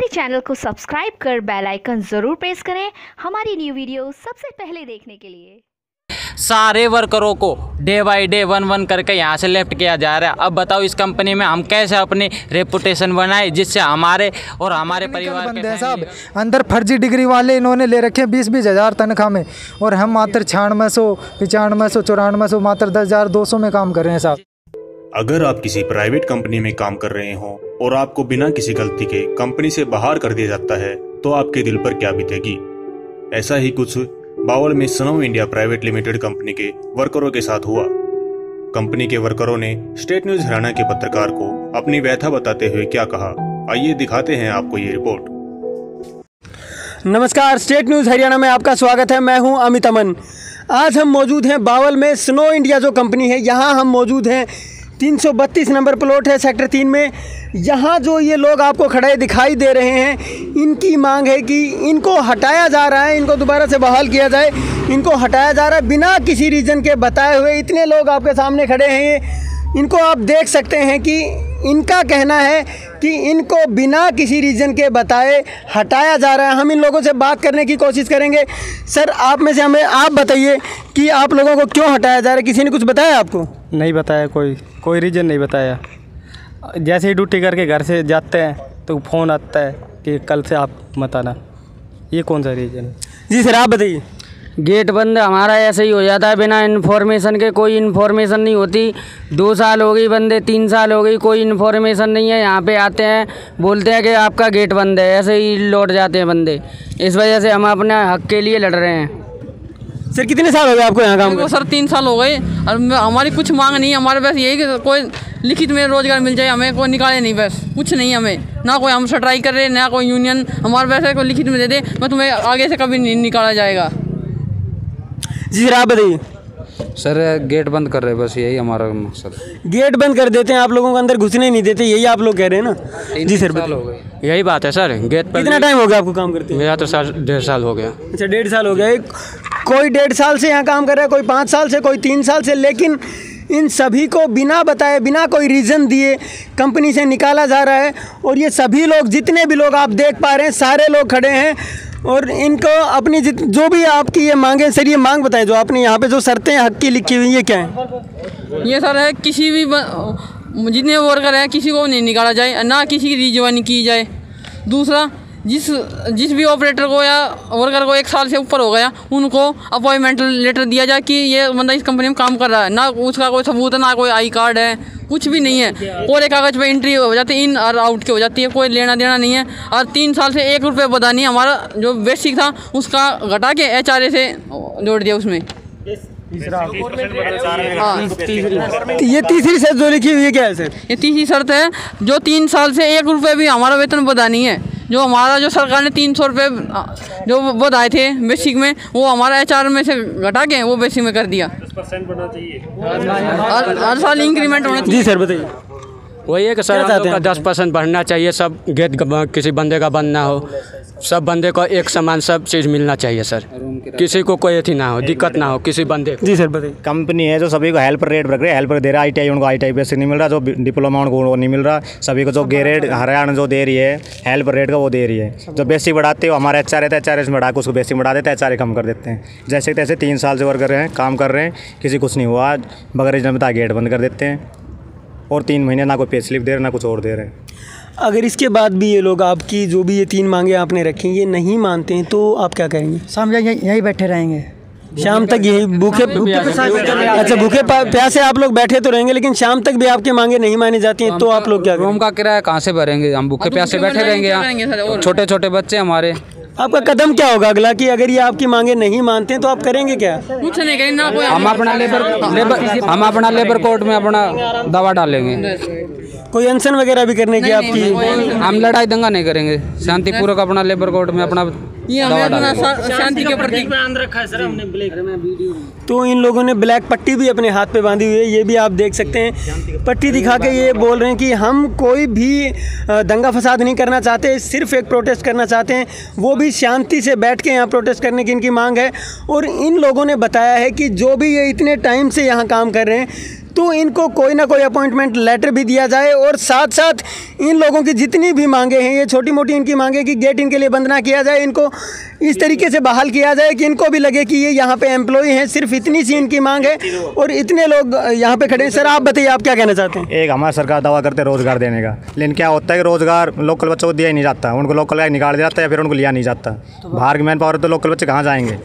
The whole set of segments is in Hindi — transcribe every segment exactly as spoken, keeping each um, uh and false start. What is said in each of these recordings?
हमारे चैनल को सब्सक्राइब कर बेल आइकन जरूर प्रेस करें हमारी न्यू वीडियो सबसे पहले देखने के लिए। सारे वर्करों को day by day one one करके यहाँ से लेफ्ट किया जा रहा है। अब बताओ इस कंपनी में हम कैसे अपनी रेपुटेशन बनाए जिससे हमारे और हमारे परिवार बंदे के साहब अंदर फर्जी डिग्री वाले इन्होंने ले रखे हैं बीस बीस हज़ार तनख्वाह में और हम मात्र छियानवे सौ पचानवे सौ चौरानवे सौ मात्र दस हज़ार दो सौ में काम कर रहे हैं साहब। अगर आप किसी प्राइवेट कंपनी में काम कर रहे हो और आपको बिना किसी गलती के कंपनी से बाहर कर दिया जाता है तो आपके दिल पर क्या बीतेगी। ऐसा ही कुछ बावल में snow India private limited company के वर्करों के साथ हुआ। कंपनी के वर्करों ने स्टेट न्यूज हरियाणा के पत्रकार को अपनी व्यथा बताते हुए क्या कहा, आइए दिखाते हैं आपको ये रिपोर्ट। नमस्कार, स्टेट न्यूज हरियाणा में आपका स्वागत है। मैं हूं अमित अमन। आज हम मौजूद हैं बावल में स्नो इंडिया जो कंपनी है, यहाँ हम मौजूद हैं। तीन सौ बत्तीस नंबर प्लॉट है सेक्टर तीन में। यहाँ जो ये लोग आपको खड़े दिखाई दे रहे हैं, इनकी मांग है कि इनको हटाया जा रहा है, इनको दोबारा से बहाल किया जाए। इनको हटाया जा रहा है बिना किसी रीज़न के बताए हुए। इतने लोग आपके सामने खड़े हैं, ये इनको आप देख सकते हैं कि इनका कहना है कि इनको बिना किसी रीज़न के बताए हटाया जा रहा है। हम इन लोगों से बात करने की कोशिश करेंगे। सर, आप में से हमें आप बताइए कि आप लोगों को क्यों हटाया जा रहा है? किसी ने कुछ बताया आपको? नहीं बताया, कोई कोई रीज़न नहीं बताया। जैसे ही ड्यूटी करके घर से जाते हैं तो फ़ोन आता है कि कल से आप मत आना। ये कौन सा रीज़न है? जी सर, आप बताइए। गेट बंद हमारा ऐसे ही हो जाता है बिना इन्फॉर्मेशन के। कोई इन्फॉर्मेशन नहीं होती। दो साल हो गई बंदे, तीन साल हो गई, कोई इन्फॉर्मेशन नहीं है। यहाँ पे आते हैं, बोलते हैं कि आपका गेट बंद है, ऐसे ही लौट जाते हैं बंदे। इस वजह से हम अपने हक के लिए लड़ रहे हैं। सर, कितने साल हो गए आपको यहाँ काम को? सर तीन साल हो गए। और हमारी कुछ मांग नहीं, हमारे पास यही कि कोई लिखित में रोज़गार मिल जाए हमें, कोई निकाले नहीं, बस कुछ नहीं। हमें ना कोई हमसे ट्राई कर रहे ना कोई यूनियन, हमारे पास है कोई लिखित में दे दे, मैं तुम्हें आगे से कभी नहीं निकाला जाएगा। जी सर, आप बताइए। सर, गेट बंद कर रहे, बस यही हमारा मकसद। गेट बंद कर देते हैं, आप लोगों को अंदर घुसने नहीं देते, यही आप लोग कह रहे हैं ना? जी सर, हो गए यही बात है। सर, गेट पर कितना टाइम हो गया आपको काम करते? मेरा तो सर डेढ़ साल हो गया। अच्छा, डेढ़ साल हो गया। कोई डेढ़ साल से यहाँ काम कर रहा है, कोई पाँच साल से, कोई तीन साल से, लेकिन इन सभी को बिना बताए बिना कोई रीज़न दिए कंपनी से निकाला जा रहा है। और ये सभी लोग, जितने भी लोग आप देख पा रहे हैं, सारे लोग खड़े हैं। और इनको अपनी जित जो भी आपकी ये मांगे, सर ये मांग बताए जो आपने यहाँ पे जो शर्तें हक की लिखी हुई, ये क्या है? ये सर है किसी भी जितने वर्कर हैं किसी को नहीं निकाला जाए, ना किसी की रीजवानी की जाए। दूसरा, जिस जिस भी ऑपरेटर को या वर्कर को एक साल से ऊपर हो गया उनको अपॉइंटमेंट लेटर दिया जाए कि ये बंदा इस कंपनी में काम कर रहा है। ना उसका कोई सबूत है, ना कोई आई कार्ड है, कुछ भी नहीं है। पूरे कागज़ पे एंट्री हो जाती है, इन और आउट की हो जाती है, कोई लेना देना नहीं है। और तीन साल से एक रुपये बता नहीं, हमारा जो बेसिक था उसका घटा के एच आर ए से जोड़ दिया उसमें। ये तीसरी शर्त जो लिखी हुई है क्या है सर? ये तीसरी शर्त है जो तीन साल से एक रुपये भी हमारा वेतन बता नहीं है। जो हमारा जो सरकार ने तीन सौ रुपये जो बताए थे बेसिक में, वो हमारा एच आर में से घटा के वो बेसिक में कर दिया। हर साल इंक्रीमेंट होना चाहिए। जी सर, बताइए। वही है कि सर आपका दस परसेंट बढ़ना चाहिए, सब गेट किसी बंदे का बंद ना हो, सब बंदे को एक समान सब चीज़ मिलना चाहिए सर, किसी को कोई अथी ना हो, दिक्कत ना हो किसी बंदे को। जी सर, बताइए। कंपनी है जो सभी को हेल्पर रेट रख रही है, हेल्पर दे रहा है। आई टी आई उनको आई टी आई बेसिक नहीं मिल रहा, जो डिप्लोमा उनको वो नहीं मिल रहा। सभी को जो ग्रेड हरियाणा जो दे रही है हेल्पर रेट का वो दे रही है। जो बेसिक बढ़ाते हो हमारा एच आर ए था, एच आर ए से बढ़ा के उसको बेसिक बढ़ा देते हैं, एच आर ए कम कर देते हैं। जैसे तैसे तीन साल से वर्क कर रहे हैं, काम कर रहे हैं, किसी कुछ नहीं हुआ, बगैर रीजन बता गेट बंद कर देते हैं। और तीन महीने ना कोई पे स्लिप दे रहे ना कुछ और दे रहे हैं। अगर इसके बाद भी ये लोग आपकी जो भी ये तीन मांगे आपने रखी ये नहीं मानते हैं तो आप क्या करेंगे? शाम यहीं बैठे रहेंगे, शाम तक यही भूखे। अच्छा, भूखे प्यासे आप लोग बैठे तो रहेंगे, लेकिन शाम तक भी आपके मांगे नहीं मानी जाती हैं तो आप लोग क्या? रूम का किराया कहाँ से भरेंगे? हम भूखे प्यासे बैठे रहेंगे, छोटे छोटे बच्चे हमारे। आपका कदम क्या होगा अगला कि अगर ये आपकी मांगे नहीं मानते हैं तो आप करेंगे क्या? कुछ नहीं करेंगे, हम अपना लेबर लेबर हम अपना लेबर कोर्ट में अपना दावा डालेंगे। कोई अनशन वगैरह भी करने की आपकी? हम लड़ाई दंगा नहीं करेंगे, शांतिपूर्वक अपना लेबर कोर्ट में अपना ये हमें अपना शांति के प्रतीक बांध रखा है सर हमने ब्लैक। तो इन लोगों ने ब्लैक पट्टी भी अपने हाथ पे बांधी हुई है, ये भी आप देख सकते हैं। पट्टी दिखा के ये बोल रहे हैं कि हम कोई भी दंगा फसाद नहीं करना चाहते, सिर्फ एक प्रोटेस्ट करना चाहते हैं, वो भी शांति से बैठ के यहाँ प्रोटेस्ट करने की इनकी मांग है। और इन लोगों ने बताया है कि जो भी ये इतने टाइम से यहाँ काम कर रहे हैं तो इनको कोई ना कोई अपॉइंटमेंट लेटर भी दिया जाए, और साथ साथ इन लोगों की जितनी भी मांगे हैं, ये छोटी मोटी इनकी मांगे कि गेट इनके लिए बंद ना किया जाए, इनको इस तरीके से बहाल किया जाए कि इनको भी लगे कि ये यहाँ पे एम्प्लॉई हैं। सिर्फ इतनी सी इनकी मांग है और इतने लोग यहाँ पे खड़े हैं। सर आप बताइए, आप क्या कहना चाहते हैं? एक हमारा सरकार दावा करते हैं रोज़गार देने का, लेकिन क्या होता है कि रोज़गार लोकल बच्चों को दिया ही नहीं जाता, उनको लोकल का निकाल दिया जाता है या फिर उनको लिया नहीं जाता। बाहर की मैन पावर तो लोकल बच्चे कहाँ जाएंगे?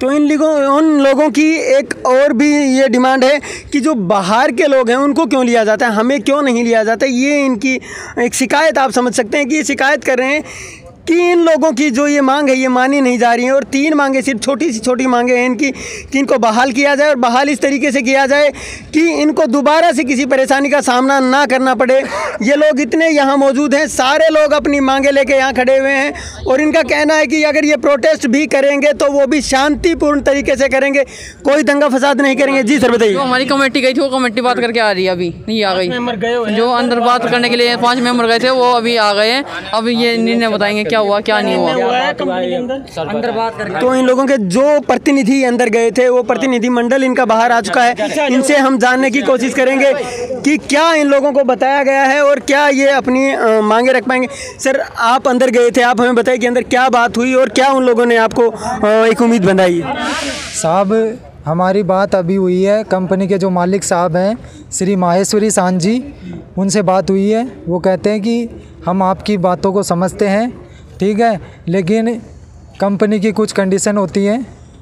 तो इन लोगों उन लोगों की एक और भी ये डिमांड है कि जो बाहर के लोग हैं उनको क्यों लिया जाता है, हमें क्यों नहीं लिया जाता। ये इनकी एक शिकायत, आप समझ सकते हैं कि ये शिकायत कर रहे हैं कि इन लोगों की जो ये मांग है ये मानी नहीं जा रही है। और तीन मांगे, सिर्फ छोटी सी छोटी मांगे हैं इनकी, कि इनको बहाल किया जाए, और बहाल इस तरीके से किया जाए कि इनको दोबारा से किसी परेशानी का सामना ना करना पड़े। ये लोग इतने यहाँ मौजूद हैं, सारे लोग अपनी मांगे लेके यहाँ खड़े हुए हैं, और इनका कहना है कि अगर ये प्रोटेस्ट भी करेंगे तो वो भी शांतिपूर्ण तरीके से करेंगे, कोई दंगा फसाद नहीं करेंगे। जी सर बताइए। हमारी कमेटी गई थी, वो कमेटी बात करके आ रही है, अभी नहीं आ गई। जो अंदर बात करने के लिए पाँच मेम्बर गए थे वो अभी आ गए हैं, अब ये निर्णय बताएंगे क्या हुआ क्या नहीं हुआ, हुआ है कंपनी के अंदर अंदर बात करके। तो इन लोगों के जो प्रतिनिधि अंदर गए थे वो प्रतिनिधि मंडल इनका बाहर आ चुका है, इनसे हम जानने की कोशिश करेंगे कि क्या इन लोगों को बताया गया है और क्या ये अपनी मांगे रख पाएंगे। सर आप अंदर गए थे, आप हमें बताइए कि अंदर क्या बात हुई और क्या उन लोगों ने आपको एक उम्मीद बनाई। साहब हमारी बात अभी हुई है, कंपनी के जो मालिक साहब हैं श्री माहेश्वरी सांझी, उनसे बात हुई है। वो कहते हैं कि हम आपकी बातों को समझते हैं, ठीक है, लेकिन कंपनी की कुछ कंडीशन होती है,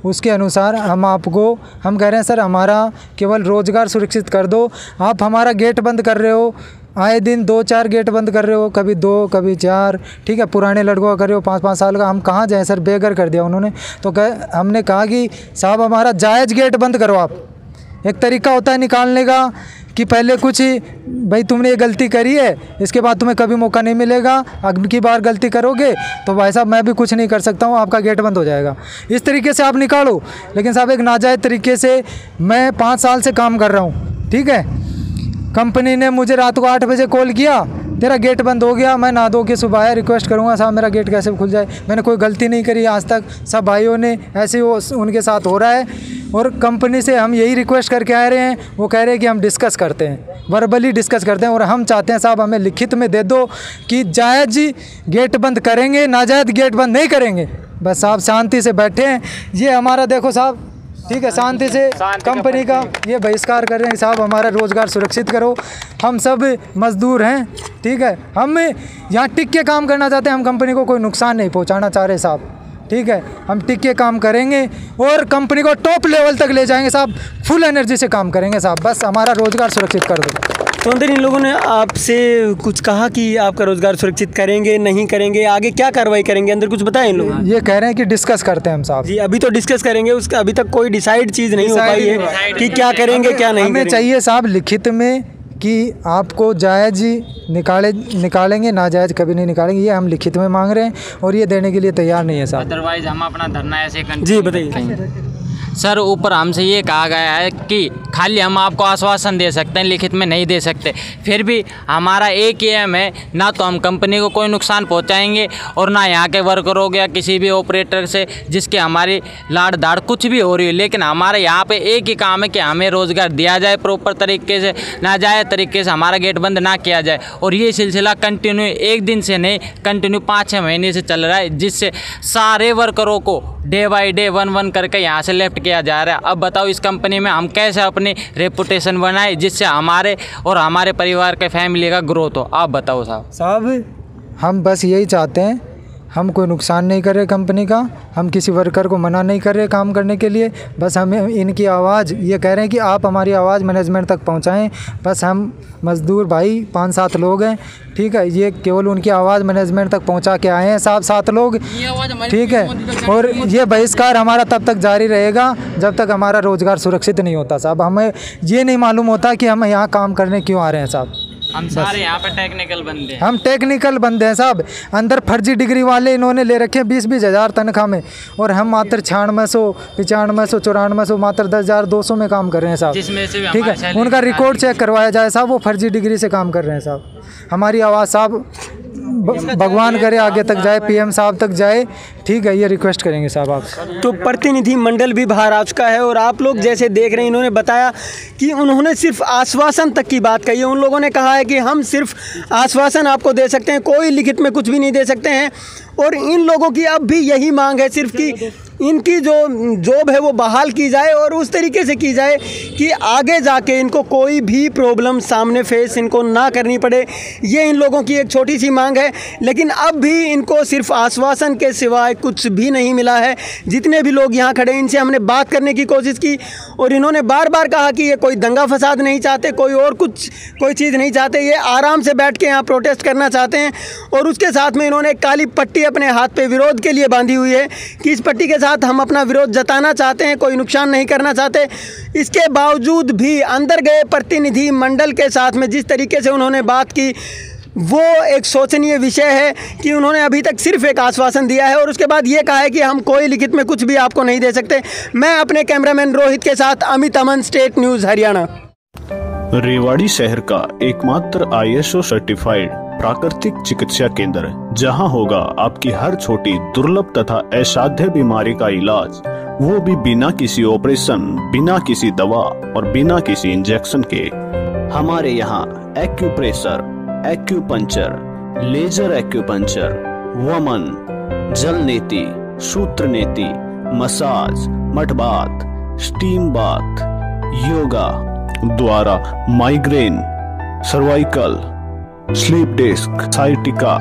उसके अनुसार हम आपको हम कह रहे हैं सर हमारा केवल रोज़गार सुरक्षित कर दो। आप हमारा गेट बंद कर रहे हो, आए दिन दो चार गेट बंद कर रहे हो, कभी दो कभी चार, ठीक है, पुराने लड़कों का कर रहे हो, पाँच पाँच साल का, हम कहाँ जाएँ सर, बेघर कर दिया उन्होंने। तो कह हमने कहा कि साहब हमारा जायज़ गेट बंद करो। आप एक तरीका होता है निकालने का कि पहले कुछ भाई तुमने ये गलती करी है, इसके बाद तुम्हें कभी मौका नहीं मिलेगा, अगली बार गलती करोगे तो भाई साहब मैं भी कुछ नहीं कर सकता हूँ, आपका गेट बंद हो जाएगा, इस तरीके से आप निकालो। लेकिन साहब एक नाजायज़ तरीके से मैं पाँच साल से काम कर रहा हूँ, ठीक है, कंपनी ने मुझे रात को आठ बजे कॉल किया, तेरा गेट बंद हो गया, मैं ना दो के सुबह आया, रिक्वेस्ट करूँगा साहब मेरा गेट कैसे खुल जाए, मैंने कोई गलती नहीं करी आज तक, सब भाइयों ने ऐसे वो उनके साथ हो रहा है। और कंपनी से हम यही रिक्वेस्ट करके आ रहे हैं, वो कह रहे हैं कि हम डिस्कस करते हैं, वर्बली डिस्कस करते हैं, और हम चाहते हैं साहब हमें लिखित में दे दो कि जायज़ गेट बंद करेंगे, नाजायज़ गेट बंद नहीं करेंगे। बस साहब शांति से बैठे हैं, ये हमारा देखो साहब, ठीक है, शांति से कंपनी का ये बहिष्कार कर रहे हैं, साहब हमारा रोज़गार सुरक्षित करो, हम सब मजदूर हैं, ठीक है, हम यहाँ टिक के काम करना चाहते हैं, हम कंपनी को कोई नुकसान नहीं पहुँचाना चाह रहे साहब, ठीक है, हम टिक के काम करेंगे और कंपनी को टॉप लेवल तक ले जाएंगे साहब, फुल एनर्जी से काम करेंगे साहब, बस हमारा रोज़गार सुरक्षित कर दो। तो अंदर इन लोगों ने आपसे कुछ कहा कि आपका रोज़गार सुरक्षित करेंगे नहीं करेंगे, आगे क्या कार्रवाई करेंगे, अंदर कुछ बताएं इन लोगों? ये कह रहे हैं कि डिस्कस करते हैं हम साहब। जी अभी तो डिस्कस करेंगे, उसका अभी तक कोई डिसाइड चीज़ नहीं हो पाई है कि क्या करेंगे क्या नहीं। हमें चाहिए साहब लिखित में कि आपको जायज़ निकाले निकालेंगे, नाजायज़ कभी नहीं निकालेंगे, ये हम लिखित में मांग रहे हैं और ये देने के लिए तैयार नहीं है साहब। अदरवाइज़ हम अपना धरना ऐसे कंटिन्यू। जी बताइए सर, ऊपर हमसे ये कहा गया है कि खाली हम आपको आश्वासन दे सकते हैं, लिखित में नहीं दे सकते। फिर भी हमारा एक एम है, ना तो हम कंपनी को कोई नुकसान पहुंचाएंगे और ना यहाँ के वर्करों या किसी भी ऑपरेटर से, जिसके हमारी लाड़ दाड़ कुछ भी हो रही है, लेकिन हमारा यहाँ पे एक ही काम है कि हमें रोज़गार दिया जाए प्रॉपर तरीके से, नाजायज़ तरीके से हमारा गेट बंद ना किया जाए। और ये सिलसिला कंटिन्यू एक दिन से नहीं, कंटिन्यू पाँच छः महीने से चल रहा है, जिससे सारे वर्करों को day by day one one करके यहाँ से लेफ्ट किया जा रहा है। अब बताओ इस कंपनी में हम कैसे अपनी रेपुटेशन बनाए जिससे हमारे और हमारे परिवार के फैमिली का ग्रोथ हो, आप बताओ साहब। साहब हम बस यही चाहते हैं, हम कोई नुकसान नहीं कर रहे कंपनी का, हम किसी वर्कर को मना नहीं कर रहे काम करने के लिए, बस हम इनकी आवाज़ ये कह रहे हैं कि आप हमारी आवाज़ मैनेजमेंट तक पहुंचाएं। बस हम मज़दूर भाई पाँच सात लोग हैं, ठीक है, ये केवल उनकी आवाज़ मैनेजमेंट तक पहुंचा के आए हैं साहब, सात लोग, ठीक है, और ये बहिष्कार हमारा तब तक जारी रहेगा जब तक हमारा रोज़गार सुरक्षित नहीं होता साहब। हमें ये नहीं मालूम होता कि हम यहाँ काम करने क्यों आ रहे हैं साहब। हम सारे यहाँ पे टेक्निकल बंदे हैं, हम टेक्निकल बंदे हैं साहब। अंदर फर्जी डिग्री वाले इन्होंने ले रखे हैं बीस बीस हज़ार तनख्वाह में, और हम मात्र छियानवे सौ पचानवे सौ चौरानवे सौ मात्र दस हज़ार दो सौ में काम कर रहे हैं साहब, जिसमें से ठीक है उनका रिकॉर्ड चेक करवाया जाए साहब, वो फर्जी डिग्री से काम कर रहे हैं साहब। हमारी आवाज़ साहब भगवान करे आगे तक जाए, पीएम साहब तक जाए, ठीक है, ये रिक्वेस्ट करेंगे साहब आप। तो प्रतिनिधि मंडल भी बाहर आ चुका है और आप लोग जैसे देख रहे हैं, इन्होंने बताया कि उन्होंने सिर्फ आश्वासन तक की बात कही है। उन लोगों ने कहा है कि हम सिर्फ आश्वासन आपको दे सकते हैं, कोई लिखित में कुछ भी नहीं दे सकते हैं। और इन लोगों की अब भी यही मांग है सिर्फ कि इनकी जो जॉब है वो बहाल की जाए, और उस तरीके से की जाए कि आगे जाके इनको कोई भी प्रॉब्लम सामने फेस इनको ना करनी पड़े। ये इन लोगों की एक छोटी सी मांग है, लेकिन अब भी इनको सिर्फ आश्वासन के सिवाय कुछ भी नहीं मिला है। जितने भी लोग यहाँ खड़े हैं इनसे हमने बात करने की कोशिश की, और इन्होंने बार बार कहा कि ये कोई दंगा फसाद नहीं चाहते, कोई और कुछ कोई चीज़ नहीं चाहते, ये आराम से बैठ के यहाँ प्रोटेस्ट करना चाहते हैं। और उसके साथ में इन्होंने काली पट्टी अपने हाथ पे विरोध के लिए बांधी हुई है कि इस पट्टी के साथ हम अपना विरोध जताना चाहते हैं, कोई नुकसान नहीं करना चाहते। इसके बावजूद भी अंदर गए प्रतिनिधि मंडल के साथ में जिस तरीके से उन्होंने बात की, वो एक शोचनीय विषय है कि उन्होंने अभी तक सिर्फ एक आश्वासन दिया है और उसके बाद ये कहा है कि हम कोई लिखित में कुछ भी आपको नहीं दे सकते। मैं अपने कैमरामैन रोहित के साथ अमित अमन, स्टेट न्यूज़ हरियाणा। रेवाड़ी शहर का एकमात्र आई एस ओ सर्टिफाइड प्राकृतिक चिकित्सा केंद्र, जहां होगा आपकी हर छोटी दुर्लभ तथा असाध्य बीमारी का इलाज, वो भी बिना किसी ऑपरेशन, बिना किसी दवा और बिना किसी इंजेक्शन के। हमारे यहाँ एक्यूप्रेशर, एक्यूपंचर, लेजर एक्यूपंचर, वमन, जल नेति, सूत्र नेति, मसाज, मठ बाथ, स्टीम बाथ, योगा द्वारा migraine, cervical, slip disc, sciatica,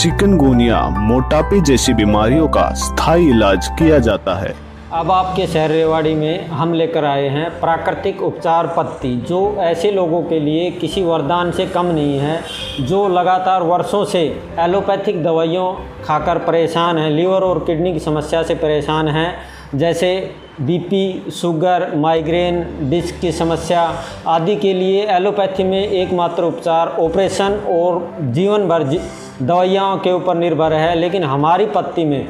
chikungunya, मोटापे जैसी बीमारियों का स्थायी इलाज किया जाता है। अब आपके शहर रेवाड़ी में हम लेकर आए हैं प्राकृतिक उपचार पद्धति, जो ऐसे लोगों के लिए किसी वरदान से कम नहीं है जो लगातार वर्षों से एलोपैथिक दवाइयों खाकर परेशान हैं, लीवर और किडनी की समस्या से परेशान हैं, जैसे बीपी, शुगर, माइग्रेन, डिस्क की समस्या आदि के लिए एलोपैथी में एकमात्र उपचार ऑपरेशन और जीवन भर जी, दवाइयों के ऊपर निर्भर है। लेकिन हमारी पत्ती में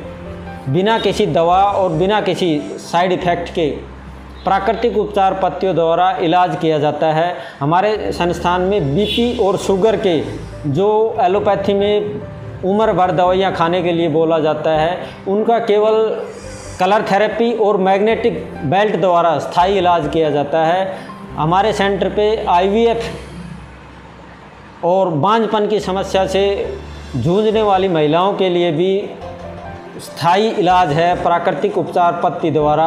बिना किसी दवा और बिना किसी साइड इफ़ेक्ट के प्राकृतिक उपचार पत्तियों द्वारा इलाज किया जाता है। हमारे संस्थान में बीपी और शुगर के जो एलोपैथी में उम्र भर दवाइयाँ खाने के लिए बोला जाता है, उनका केवल कलर थेरेपी और मैग्नेटिक बेल्ट द्वारा स्थायी इलाज किया जाता है। हमारे सेंटर पे आईवीएफ और बांझपन की समस्या से जूझने वाली महिलाओं के लिए भी स्थायी इलाज है प्राकृतिक उपचार पद्धति द्वारा।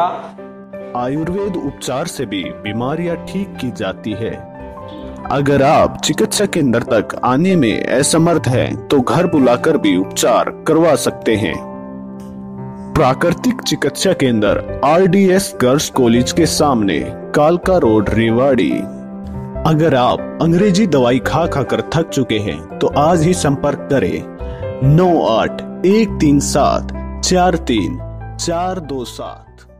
आयुर्वेद उपचार से भी बीमारियां ठीक की जाती है। अगर आप चिकित्सा केंद्र तक आने में असमर्थ हैं तो घर बुलाकर भी उपचार करवा सकते हैं। प्राकृतिक चिकित्सा केंद्र आरडीएस गर्ल्स कॉलेज के सामने, कालका रोड, रेवाड़ी। अगर आप अंग्रेजी दवाई खा खाकर थक चुके हैं तो आज ही संपर्क करें नौ आठ एक तीन सात चार तीन चार दो सात।